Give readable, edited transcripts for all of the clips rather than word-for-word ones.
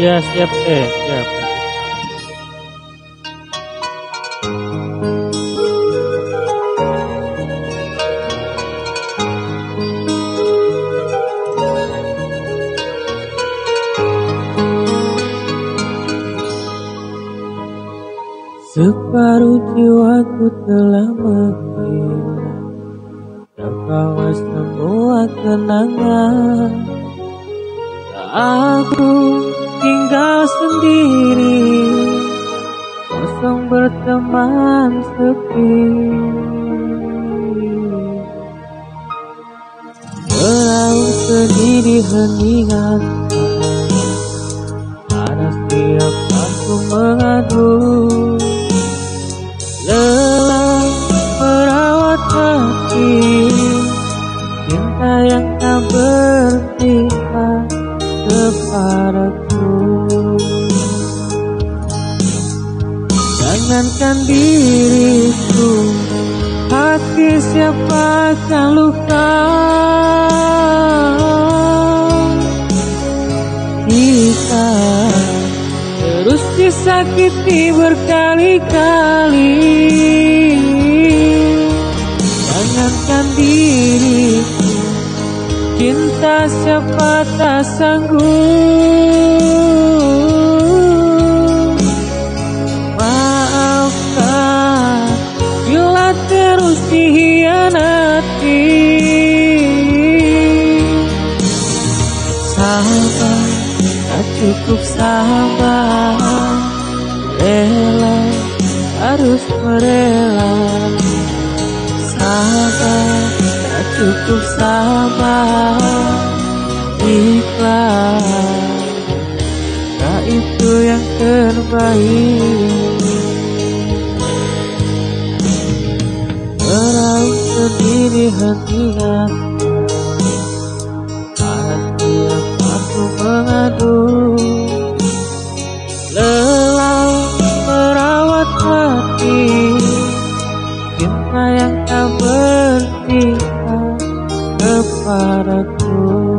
Ya, siap, siap. Separuh jiwaku telah menghilang, terbawa semua kenangan. Aku tinggal sendiri, kosong berteman sepi. Berlalu sedih di heningan, panas tiap aku mengadu. Lelah merawat hati, cinta yang tak berpihak kepadaku. Jangankan diriku, hati siapa akan luka. Kita terus disakiti berkali-kali. Jangankan diriku, cinta siapa tak sanggup. Maafkan bila terus dihianati. Sabar, tak cukup sabar, rela, harus merela. Sabar, tak cukup sabar, ikhlas, tak itu yang terbaik. Berlalu sendiri hentikan, panas tiap aku mengadu. Lelah merawat hati, cinta yang tak berpihak kepadaku.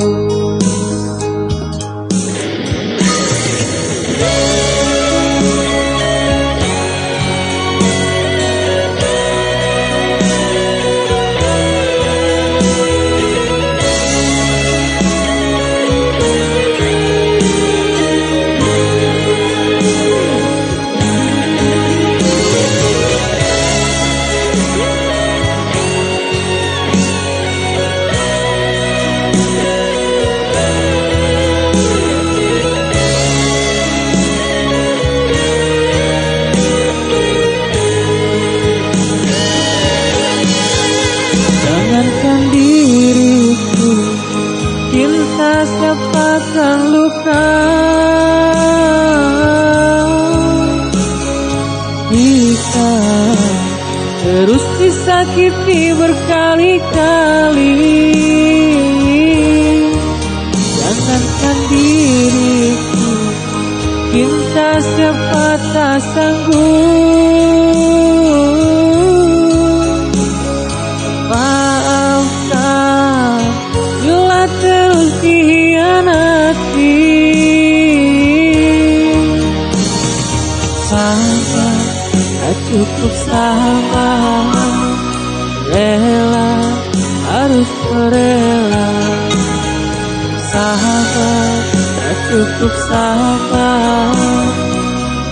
Siapakah luka kita terus disakiti berkali-kali. Jangankan diriku, cinta siapa tak sanggup. Maafkan bila terus dihianati. Sabar, tak cukup sabar, rela, harus merela. Sabar, tak cukup sabar,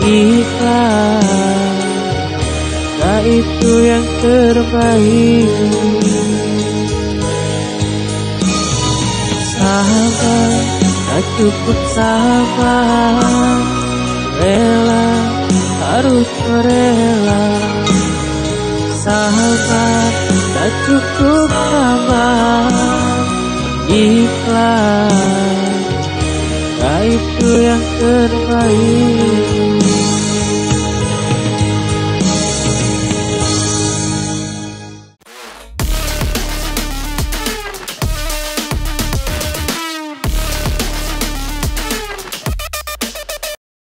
ikhlas, tak itu yang terbaik. Sabar, tak cukup sabar, rela, harus merela. Sabar, tak cukup sabar, ikhlas, tak itu yang terbaik.